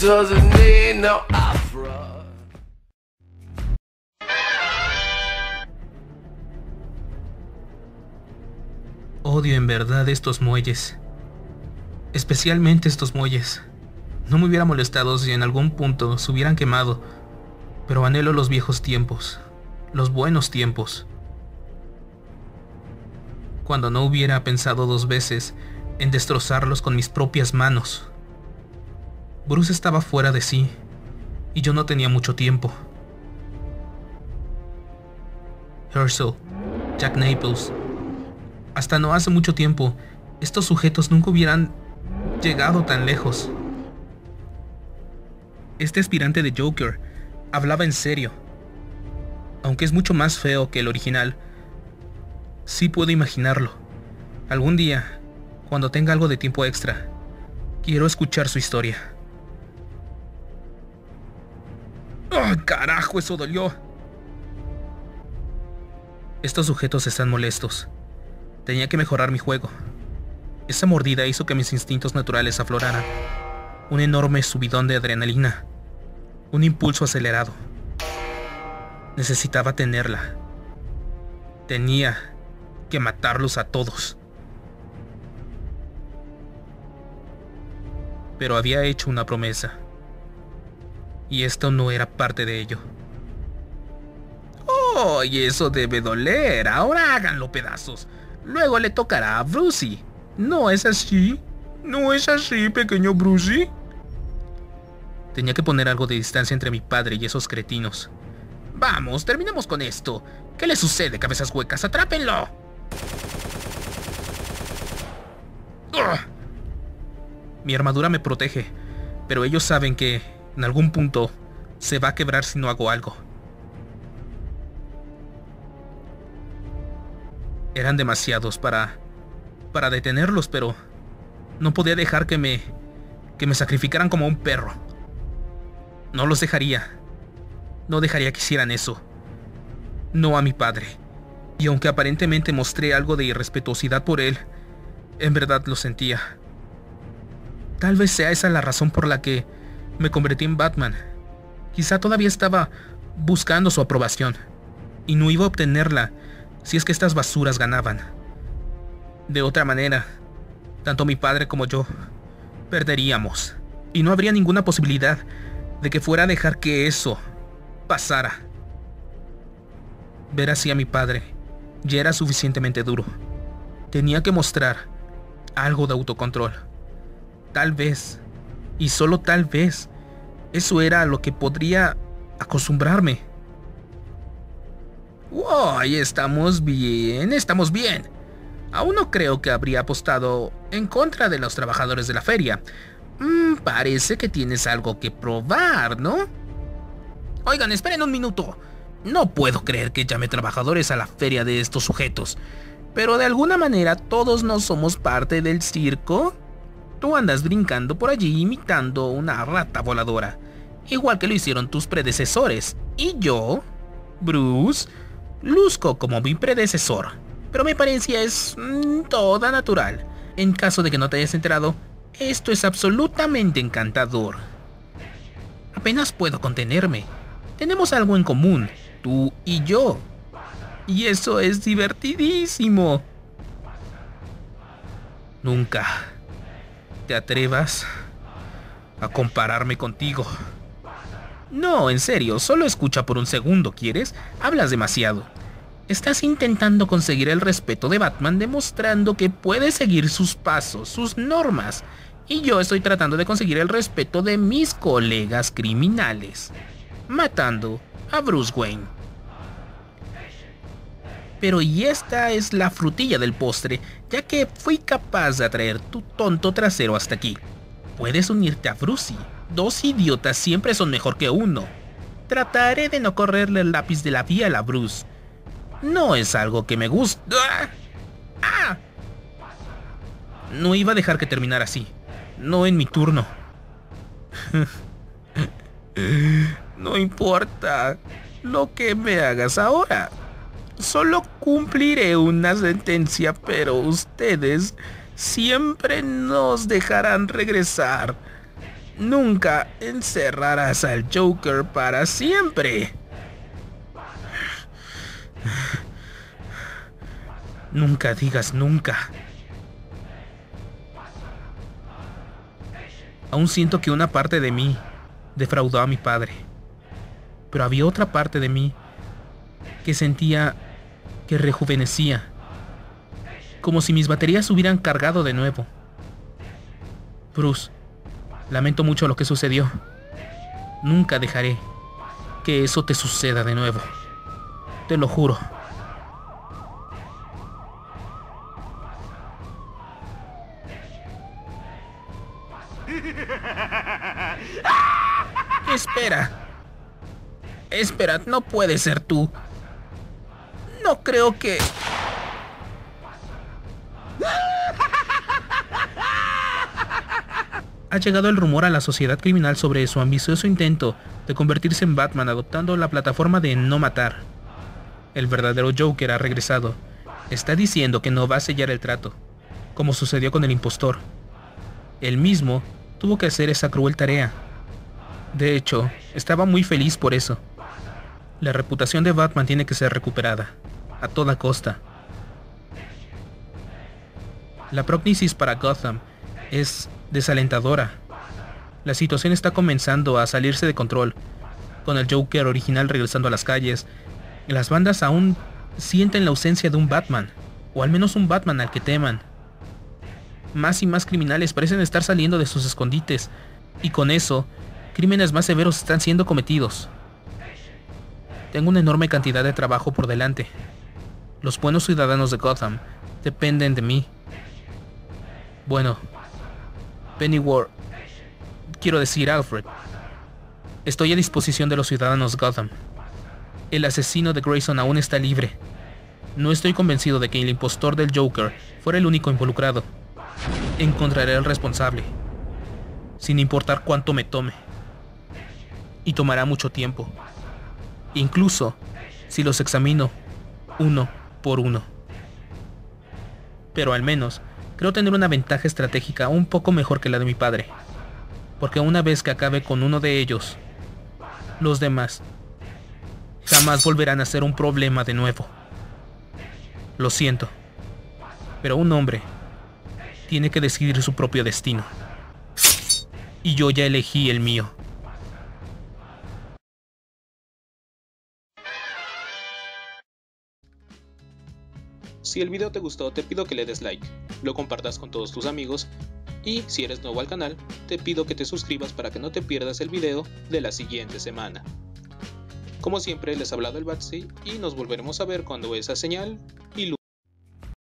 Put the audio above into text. doesn't need no opera. Odio en verdad estos muelles. Especialmente estos muelles. No me hubiera molestado si en algún punto se hubieran quemado, pero anhelo los viejos tiempos, los buenos tiempos. Cuando no hubiera pensado dos veces en destrozarlos con mis propias manos. Bruce estaba fuera de sí, y yo no tenía mucho tiempo. Hershel, Jack Naples. Hasta no hace mucho tiempo, estos sujetos nunca hubieran llegado tan lejos. Este aspirante de Joker hablaba en serio. Aunque es mucho más feo que el original, sí puedo imaginarlo. Algún día, cuando tenga algo de tiempo extra, quiero escuchar su historia. ¡Oh, carajo! ¡Eso dolió! Estos sujetos están molestos. Tenía que mejorar mi juego. Esa mordida hizo que mis instintos naturales afloraran. Un enorme subidón de adrenalina. Un impulso acelerado. Necesitaba tenerla. Tenía que matarlos a todos. Pero había hecho una promesa. Y esto no era parte de ello. ¡Oh! Y eso debe doler. Ahora háganlo pedazos. Luego le tocará a Brucey. ¿No es así? ¿No es así, pequeño Brucey? Tenía que poner algo de distancia entre mi padre y esos cretinos. Vamos, terminemos con esto. ¿Qué le sucede, cabezas huecas? ¡Atrápenlo! ¡Ugh! Mi armadura me protege, pero ellos saben que, en algún punto, se va a quebrar si no hago algo. Eran demasiados para detenerlos, pero no podía dejar que me sacrificaran como un perro. No los dejaría. No dejaría que hicieran eso. No a mi padre. Y aunque aparentemente mostré algo de irrespetuosidad por él, en verdad lo sentía. Tal vez sea esa la razón por la que me convertí en Batman. Quizá todavía estaba buscando su aprobación, y no iba a obtenerla si es que estas basuras ganaban. De otra manera, tanto mi padre como yo perderíamos, y no habría ninguna posibilidad de que fuera a dejar que eso pasara. Ver así a mi padre ya era suficientemente duro. Tenía que mostrar algo de autocontrol. Tal vez, y solo tal vez, eso era a lo que podría acostumbrarme. ¡Wow! Estamos bien, estamos bien. Aún no creo que habría apostado en contra de los trabajadores de la feria. Parece que tienes algo que probar, ¿no? Oigan, esperen un minuto. No puedo creer que llame trabajadores a la feria de estos sujetos. Pero de alguna manera todos no somos parte del circo. Tú andas brincando por allí imitando una rata voladora, igual que lo hicieron tus predecesores. Y yo, Bruce, luzco como mi predecesor, pero mi apariencia es toda natural. En caso de que no te hayas enterado, esto es absolutamente encantador. Apenas puedo contenerme. Tenemos algo en común, tú y yo. Y eso es divertidísimo. Nunca te atrevas a compararme contigo. No, en serio, solo escucha por un segundo, ¿quieres? Hablas demasiado. Estás intentando conseguir el respeto de Batman demostrando que puedes seguir sus pasos, sus normas. Y yo estoy tratando de conseguir el respeto de mis colegas criminales, matando a Bruce Wayne. Pero y esta es la frutilla del postre, ya que fui capaz de atraer tu tonto trasero hasta aquí. Puedes unirte a Brucey. Dos idiotas siempre son mejor que uno. Trataré de no correrle el lápiz de la piel a Bruce. No es algo que me gusta. ¡Ah! No iba a dejar que terminara así. No en mi turno. No importa lo que me hagas ahora. Solo cumpliré una sentencia, pero ustedes siempre nos dejarán regresar. Nunca encerrarás al Joker para siempre. Nunca digas nunca. Aún siento que una parte de mí defraudó a mi padre. Pero había otra parte de mí que sentía que rejuvenecía. Como si mis baterías se hubieran cargado de nuevo. Bruce, lamento mucho lo que sucedió. Nunca dejaré que eso te suceda de nuevo. Te lo juro. Espera. Espera, no puede ser tú. No creo que... Ha llegado el rumor a la sociedad criminal sobre su ambicioso intento de convertirse en Batman adoptando la plataforma de no matar. El verdadero Joker ha regresado. Está diciendo que no va a sellar el trato, como sucedió con el impostor. Él mismo tuvo que hacer esa cruel tarea. De hecho, estaba muy feliz por eso. La reputación de Batman tiene que ser recuperada, a toda costa. La prognosis para Gotham es desalentadora. La situación está comenzando a salirse de control, con el Joker original regresando a las calles. Las bandas aún sienten la ausencia de un Batman, o al menos un Batman al que teman. Más y más criminales parecen estar saliendo de sus escondites, y con eso, crímenes más severos están siendo cometidos. Tengo una enorme cantidad de trabajo por delante. Los buenos ciudadanos de Gotham dependen de mí. Bueno, Pennyworth, quiero decir Alfred. Estoy a disposición de los ciudadanos Gotham. El asesino de Grayson aún está libre. No estoy convencido de que el impostor del Joker fuera el único involucrado. Encontraré al responsable, sin importar cuánto me tome. Y tomará mucho tiempo, incluso si los examino uno por uno. Pero al menos creo tener una ventaja estratégica un poco mejor que la de mi padre, porque una vez que acabe con uno de ellos, los demás jamás volverán a ser un problema de nuevo. Lo siento, pero un hombre tiene que decidir su propio destino. Y yo ya elegí el mío. Si el video te gustó, te pido que le des like, lo compartas con todos tus amigos y si eres nuevo al canal, te pido que te suscribas para que no te pierdas el video de la siguiente semana. Como siempre, les ha hablado El Batsi y nos volveremos a ver cuando esa señal y luz